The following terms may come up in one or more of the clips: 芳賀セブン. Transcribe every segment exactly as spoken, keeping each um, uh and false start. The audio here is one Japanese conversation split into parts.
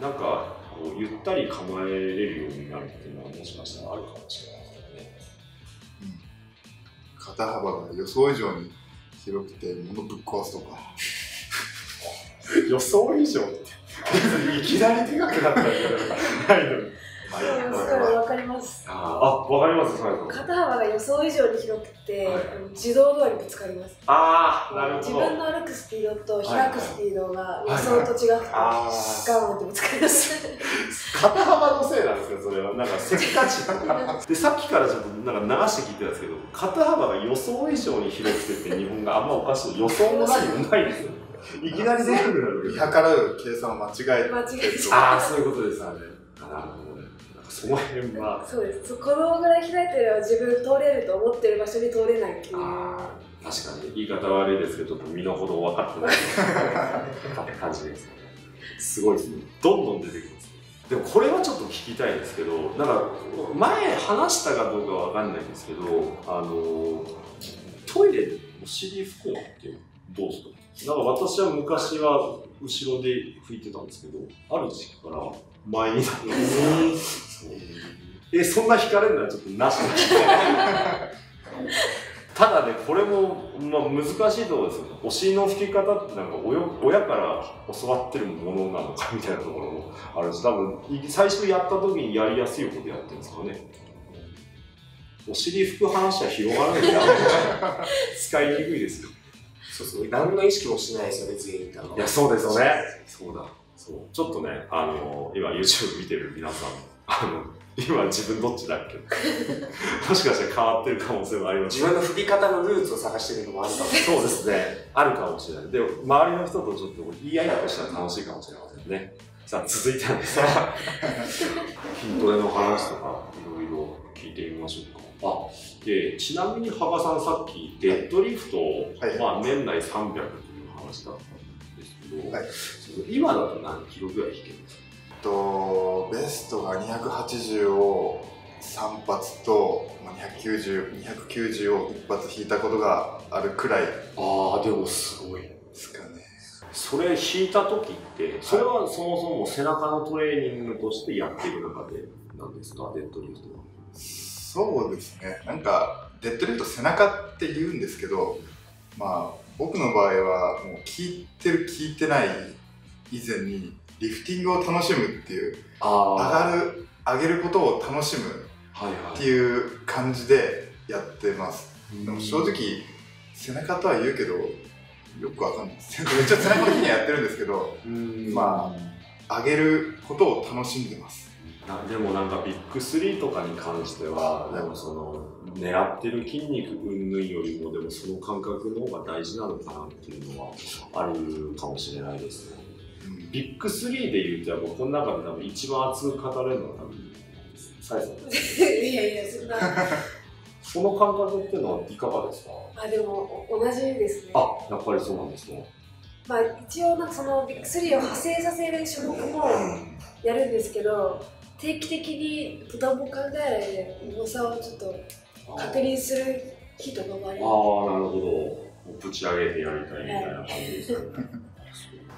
なんかこうゆったり構えれるようになるっていうのはもしかしたらあるかもしれないですね、うん、肩幅が予想以上に広くて物ぶっ壊すとか予想以上っていきなりでかくなったりとかないのにはい、すごいわかります。あ、わかります。肩幅が予想以上に広くて、自動ドアにぶつかります。ああ、なるほど。自分の歩くスピードと開くスピードが予想と違くて、ガーンってぶつかります。肩幅のせいなんですか、それは。なんかせっかちとか。で、さっきからちょっとなんか流して聞いてたんですけど、肩幅が予想以上に広くてって日本があんまおかしい。予想も何もないですよ。いきなり出てくる。見計らう計算を間違えて。間違えて。ああ、そういうことですよね。その辺はそうです。このぐらい開いてれば自分通れると思ってる場所に通れないっていう。ああ、確かに言い方悪いですけど、ちょっと身の程分かってない感じですね。すごいですね。どんどん出てきます。でもこれはちょっと聞きたいですけど、なんか前話したかどうかは分かんないんですけど、あのトイレでお尻拭こうってどうですか？なんか私は昔は後ろで拭いてたんですけど、ある時期から前になったんです。え、そんな惹かれるのはちょっとなしただね、これも、まあ、難しいところですよね。お尻の拭き方ってなんか親から教わってるものなのかみたいなところもあるし、多分最初やった時にやりやすいことやってるんですかね。お尻拭く話は広がらないから使いにくいですよ。そうそう、何の意識もしないですよね、全員。いや、そうですよね。そうだ、そう。ちょっとね、あの今 YouTube 見てる皆さん、あの今自分どっちだっけもしかしたら変わってる可能性もあります。自分の振り方のルーツを探してるのもあるかもしれない。そうですね、あるかもしれない。でも周りの人とちょっと言い合いとしたら楽しいかもしれませんね。さあ続いてはですね筋トレの話とかいろいろ聞いてみましょうか。あで、ちなみに芳賀さん、さっきデッドリフトを、はい、まあ年内さんびゃくという話だったんですけど、はい、今だと何キロぐらい引けるんですか？とベストがにひゃくはちじゅうをさん発とにひゃくきゅうじゅうをいち発引いたことがあるくらい。ああ、でもすごいですかね。それ引いた時って、それはそもそも背中のトレーニングとしてやっている中でなんですか、デッドリフトは。そうですね、なんかデッドリフト背中って言うんですけど、まあ僕の場合はもう効いてる効いてない以前にリフティングを楽しむっていう、上がる、上げることを楽しむっていう感じでやってます。はいはい、でも正直、背中とは言うけど、よくわかんないです。めっちゃ背中的にはやってるんですけど、まあ、上げることを楽しんでます。でもなんかビッグスリーとかに関しては、でもその、狙ってる筋肉云々よりも、でもその感覚の方が大事なのかなっていうのはあるかもしれないですね。ビッグスリーで言うと、僕この中で多分一番熱く語れるのは多分サイさんです。いやいや、そんな。その感覚っていうのはいかがですか？あ、でも同じですね。あ、やっぱりそうなんですね。まあ一応なんかそのビッグスリーを派生させる種目もやるんですけど、定期的にとても考えないで重さをちょっと確認する日とかもあります。ああ、なるほど。ぶち上げてやりたいみたいな感じですね。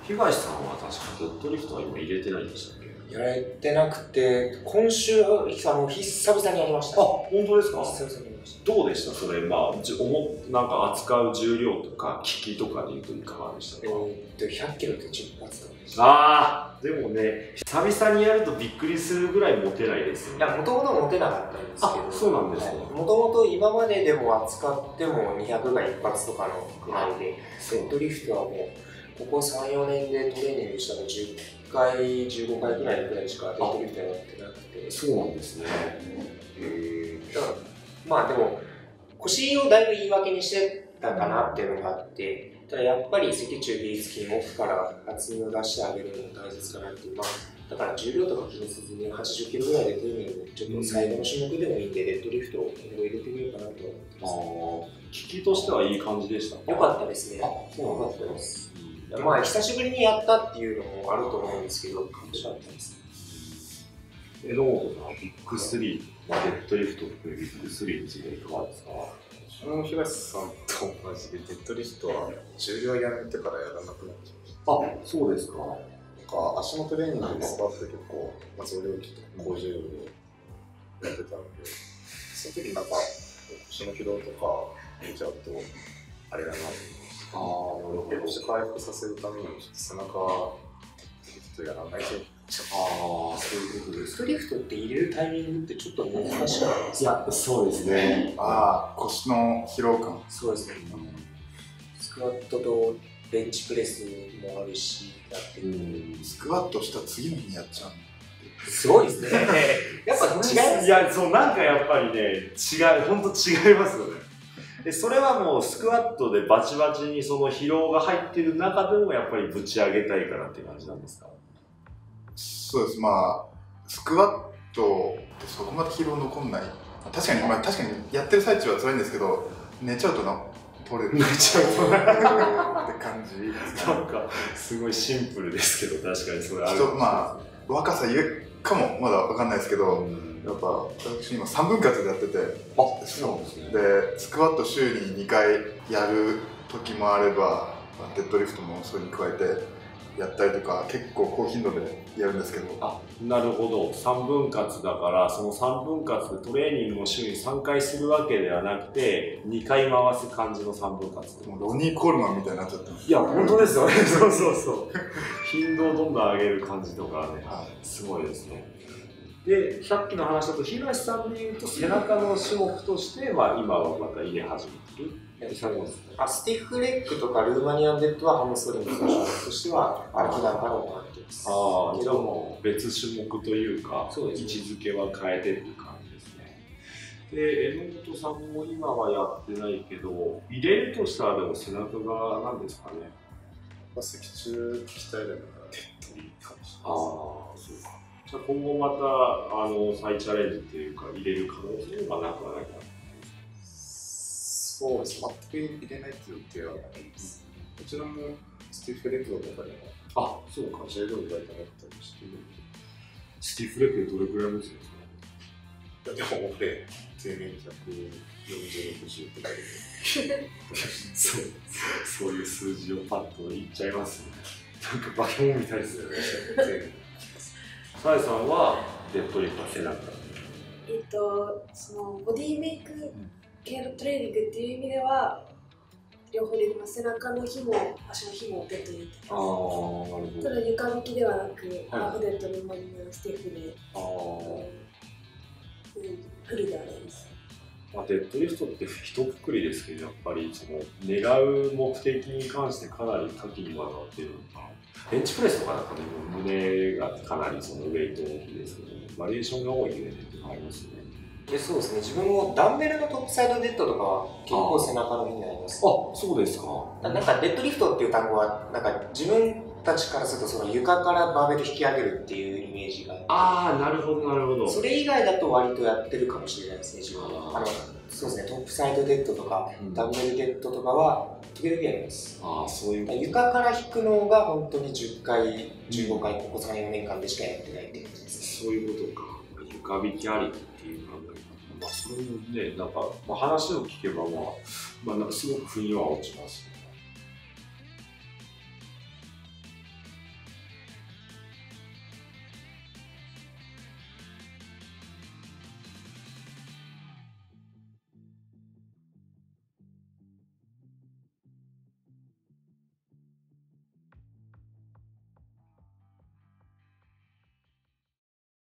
東さんは確かデッドリフトは今入れてないんでしたっけ？やれてなくて、今週あの久々にやりました。あ、本当ですか？久々にやりました。どうでした？それ、まあ、じなんか扱う重量とか機器とかでいうといかがでしたか？えっとひゃっキロってじゅっ発でした。ああ、でもね、久々にやるとびっくりするぐらい持てないですよね。いや、もともと持てなかったんですけど。あ、そうなんですね。もともと今まででも扱ってもにひゃくがいち発とかのぐらいで、デッドリフトはもうここさん、よねんでトレーニングしたのじゅっかい、じゅうごかいくらいぐらいしかデッドリフトやってなくて。そうなんですね。だからまあでも腰をだいぶ言い訳にしてたかなっていうのがあって、ただやっぱり脊柱起立筋、奥から厚みを出してあげるのも大切かなっていう、まあ、だから重量とか気にせずにはちじゅっキロぐらいでトレーニング、ちょっと最後の種目でもいいんでデッドリフトを入れてみようかなと思ってます。効きとしてはいい感じでした。よかったですね。そう、よかったです。まあ久しぶりにやったっていうのもあると思うんですけど、感じだったんです。え、どうなビッグスリー、まあ、デッドリフト含めビッグスリーについていかがですか？うん、東さんと同じでデッドリフトは重量やめてからやらなくなっちゃいました。あ、そうですか。か足のトレーニングとかって結構増量期とかごじゅうでやってたので、その時になんか腰の疲労とか出ちゃうとあれだなと思って、腰回復させるために背中ちょっとやらないと。ああ、そういうことです。ストリフトって入れるタイミングってちょっと難しい。いや、そうですね。ああ、腰の疲労感。そうですね。スクワットとベンチプレスもあるし、だってスクワットした次の日にやっちゃうのってすごいですね。やっぱ違いますね。いや、そう、なんかやっぱりね、違う、本当違いますよね。でそれはもうスクワットでバチバチにその疲労が入ってる中でもやっぱりぶち上げたいからっていう感じなんですか。そうです。まあスクワットってそこまで疲労残んない。確かに、まあ、確かにやってる最中は辛いんですけど、寝ちゃうとな取れる。寝ちゃうとなって感じですね。なんかすごいシンプルですけど、確かにそれある。まあ若さゆえかもまだわかんないですけど、やっぱ私今さんぶん割でやってて、あ、そうですね。でスクワット週ににかいやる時もあれば、デッドリフトもそれに加えて。やったりとか結構高頻度でやるんですけど。あ、なるほど。さんぶん割だから、そのさんぶん割でトレーニングを週にさんかいするわけではなくてにかい回す感じのさんぶん割ってもうロニー・コールマンみたいになっちゃってます。いや本当ですよね。そうそうそう。頻度をどんどん上げる感じとかね、はい、すごいですね。でさっきの話だと東さんでいうと背中の種目としては今はまた入れ始めてる。あ、スティフレッグとかルーマニアンデッドはハムストリングの種目としては明らかに行っています。ああ、けども別種目というか、そうですね、位置づけは変えてる感じですね。で榎本さんも今はやってないけど、入れるとしたらでも背中側なんですかね。脊柱鍛えるのがデッドいいかもしれない。ああ、そうか。じゃあ今後またあの再チャレンジというか入れる可能性がなくはないかな。そうです。全く入れないっていう手はないです。こちらもスティフレッグの中でも、あ、そうか、材料を大体持ったりしてる。スティフレッグどれくらい持つんですか？いや、でも俺、全面ひゃくよんじゅう、ろくじゅうくらいで。そう、そういう数字をパッと言っちゃいますね。なんか化け物みたいですよね。サイさんはデッドリフトは背中。えっと、そのボディメイク、うん系のトレーニングっていう意味では両方でます。背中の日も足の日もデッドに入ってます。ただ床向きではなく、はい、ハーフデッドのマリンのステップで、あ、うん、フルであります。まあ、デッドリフトってひとくくりですけど、やっぱりその狙う目的に関してかなり多岐にわたってるのかな。ベンチプレスとかなんかでも胸がかなりそのウェイト大きいですけど、バリエーションが多いウェイトっていうのがありますよね。え、そうですね。自分もダンベルのトップサイドデッドとかは結構背中の日になります。あ、そうですか。なんかデッドリフトっていう単語はなんか自分たちからするとその床からバーベル引き上げるっていうイメージがあって、ああ、なるほどなるほど。それ以外だと割とやってるかもしれないですね、自分は。あの、そうですね、トップサイドデッドとか、うん、ダンベルデッドとかは時々やります。ああ、そういうこと。床から引くのが本当にじゅっかいじゅうごかいここさん、よねんかんでしかやってないっていう感じです。そういうことか。床引きありっていう考え方、まあ、それもね、なんか、まあ、話を聞けば、まあ、まあ、なんかすごく腑には落ちますね。